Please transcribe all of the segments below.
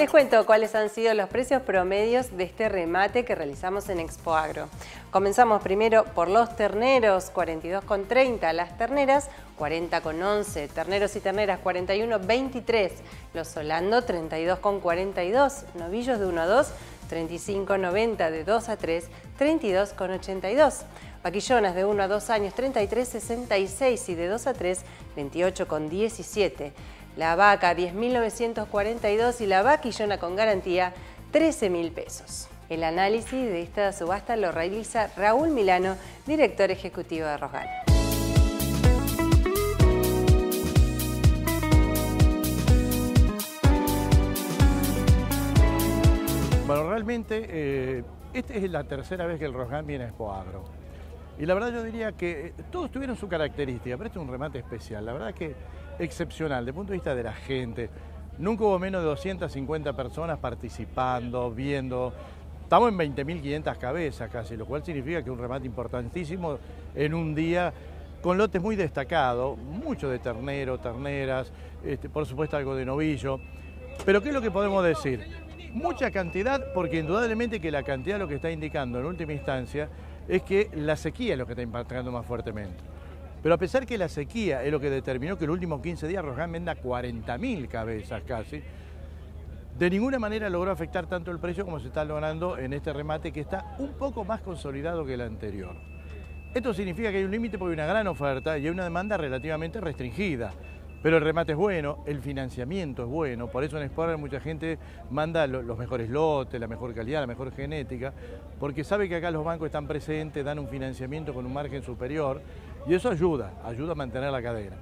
Les cuento cuáles han sido los precios promedios de este remate que realizamos en Expoagro. Comenzamos primero por los terneros, 42,30, las terneras, 40,11, terneros y terneras, 41,23, los solando, 32,42, novillos de 1 a 2, 35,90, de 2 a 3, 32,82. Vaquillonas de 1 a 2 años, 33,66 y de 2 a 3, 28,17. La vaca, 10.942 y la vaquillona con garantía, 13.000 pesos. El análisis de esta subasta lo realiza Raúl Milano, director ejecutivo de Rosgan. Bueno, realmente esta es la tercera vez que el Rosgan viene a Expoagro. Y la verdad yo diría que todos tuvieron su característica, pero este es un remate especial. La verdad que excepcional, desde el punto de vista de la gente. Nunca hubo menos de 250 personas participando, viendo. Estamos en 20.500 cabezas casi, lo cual significa que es un remate importantísimo en un día con lotes muy destacados, mucho de ternero, terneras, por supuesto algo de novillo. Pero ¿qué es lo que podemos decir? Mucha cantidad, porque indudablemente que la cantidad lo que está indicando en última instancia es que la sequía es lo que está impactando más fuertemente. Pero a pesar que la sequía es lo que determinó que en los últimos 15 días Rosgan venda 40.000 cabezas casi, de ninguna manera logró afectar tanto el precio como se está logrando en este remate, que está un poco más consolidado que el anterior. Esto significa que hay un límite porque hay una gran oferta y hay una demanda relativamente restringida. Pero el remate es bueno, el financiamiento es bueno, por eso en Expoagro mucha gente manda los mejores lotes, la mejor calidad, la mejor genética, porque sabe que acá los bancos están presentes, dan un financiamiento con un margen superior y eso ayuda a mantener la cadena.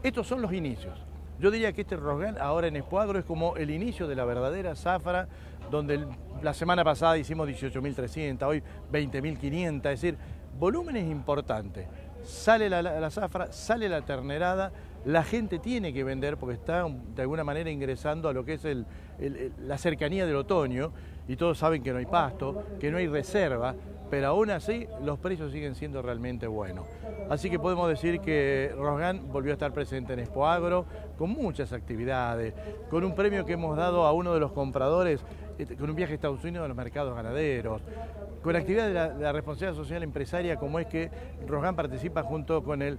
Estos son los inicios. Yo diría que este Rosgan ahora en Expoagro es como el inicio de la verdadera zafra, donde la semana pasada hicimos 18.300, hoy 20.500, es decir, volúmenes importantes. Sale la zafra, sale la ternerada, la gente tiene que vender porque está de alguna manera ingresando a lo que es la cercanía del otoño y todos saben que no hay pasto, que no hay reserva, pero aún así los precios siguen siendo realmente buenos. Así que podemos decir que Rosgan volvió a estar presente en Expoagro con muchas actividades, con un premio que hemos dado a uno de los compradores con un viaje a Estados Unidos a los mercados ganaderos, con actividades de la responsabilidad social empresaria, como es que Rosgan participa junto con el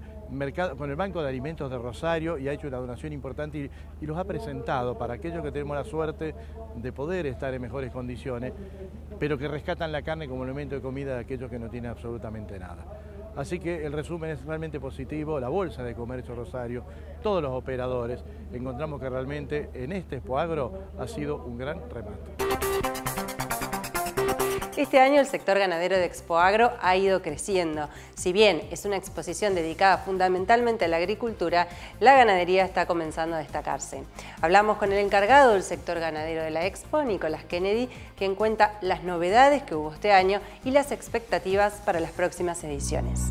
Banco de Alimentos de Rosario y ha hecho una donación importante y los ha presentado para aquellos que tenemos la suerte de poder estar en mejores condiciones, pero que rescatan la carne como elemento de comida de aquellos que no tienen absolutamente nada. Así que el resumen es realmente positivo, la Bolsa de Comercio Rosario, todos los operadores, encontramos que realmente en este Expoagro ha sido un gran remate. Este año el sector ganadero de Expoagro ha ido creciendo. Si bien es una exposición dedicada fundamentalmente a la agricultura, la ganadería está comenzando a destacarse. Hablamos con el encargado del sector ganadero de la Expo, Nicolás Kennedy, quien cuenta las novedades que hubo este año y las expectativas para las próximas ediciones.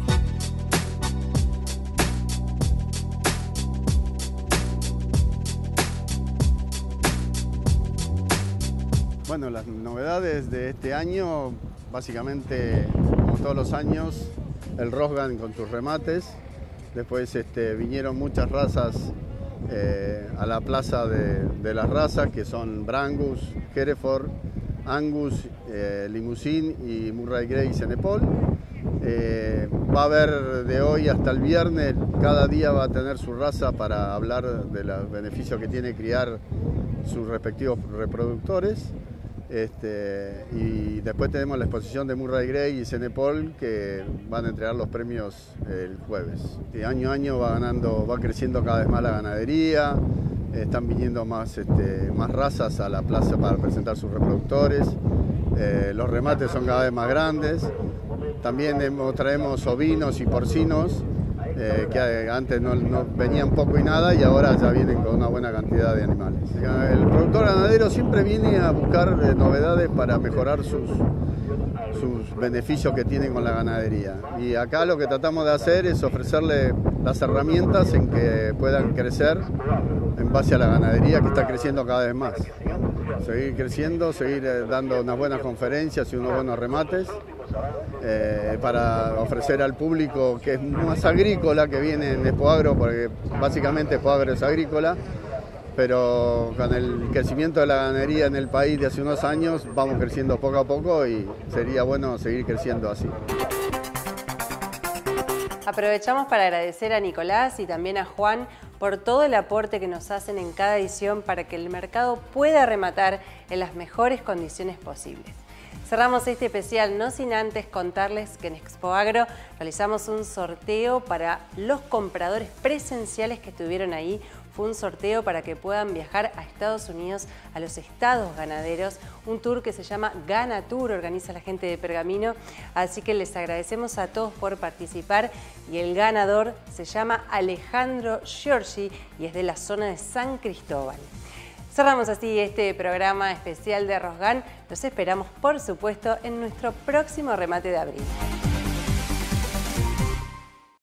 Bueno, las novedades de este año, básicamente, como todos los años, el Rosgan con sus remates. Después vinieron muchas razas a la plaza de las razas, que son Brangus, Hereford, Angus, Limousin y Murray Grey y Cenepol. Va a haber de hoy hasta el viernes, cada día va a tener su raza para hablar de los beneficios que tiene criar sus respectivos reproductores. Y después tenemos la exposición de Murray Grey y Cenepol que van a entregar los premios el jueves. Y año a año va creciendo cada vez más la ganadería, están viniendo más razas a la plaza para presentar sus reproductores, los remates son cada vez más grandes, también traemos ovinos y porcinos que antes no venían poco y nada y ahora ya vienen con una buena cantidad de animales. El productor ganadero siempre viene a buscar novedades para mejorar sus beneficios que tienen con la ganadería y acá lo que tratamos de hacer es ofrecerle las herramientas en que puedan crecer en base a la ganadería que está creciendo cada vez más. Seguir creciendo, seguir dando unas buenas conferencias y unos buenos remates para ofrecer al público que es más agrícola, que viene en Expoagro, porque básicamente Expoagro es agrícola, pero con el crecimiento de la ganadería en el país de hace unos años vamos creciendo poco a poco y sería bueno seguir creciendo así. Aprovechamos para agradecer a Nicolás y también a Juan por todo el aporte que nos hacen en cada edición para que el mercado pueda rematar en las mejores condiciones posibles. Cerramos este especial no sin antes contarles que en Expoagro realizamos un sorteo para los compradores presenciales que estuvieron ahí. Fue un sorteo para que puedan viajar a Estados Unidos, a los estados ganaderos. Un tour que se llama Ganatur, organiza la gente de Pergamino. Así que les agradecemos a todos por participar. Y el ganador se llama Alejandro Giorgi y es de la zona de San Cristóbal. Cerramos así este programa especial de Rosgan. Los esperamos, por supuesto, en nuestro próximo remate de abril.